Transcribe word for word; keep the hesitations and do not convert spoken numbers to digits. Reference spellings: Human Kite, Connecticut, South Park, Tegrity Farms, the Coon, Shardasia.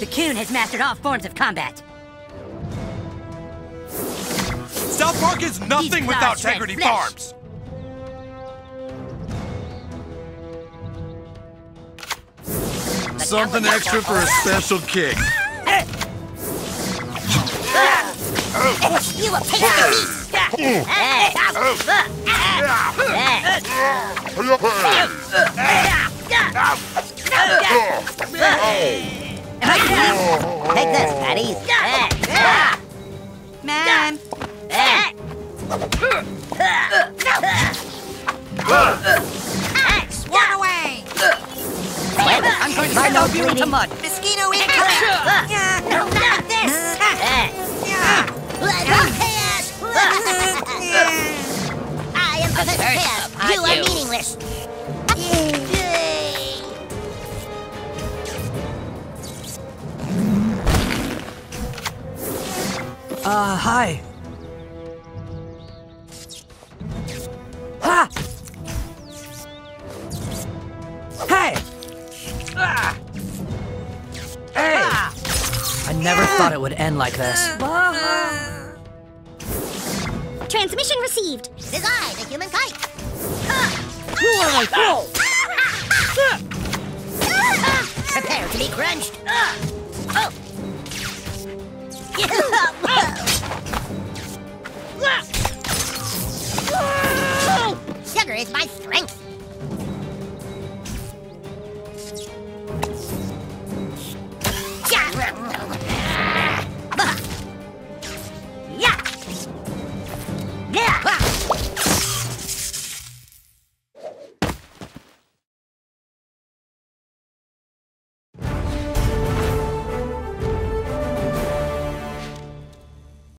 The Coon has mastered all forms of combat. South Park is nothing without Tegrity Farms. Something extra for a special kick. You will take the Take this, Patty. Man. Swat away. I'm going to try no you into mud. Mosquito in No, not this. I am for the chaos. You are meaningless. Uh, hi. Ha! Hey! Ah! Hey! Ah! I never yeah. thought it would end like this. Bye. Transmission received. It is I, the Human Kite. You are my fool! Prepare to be crunched. Oh.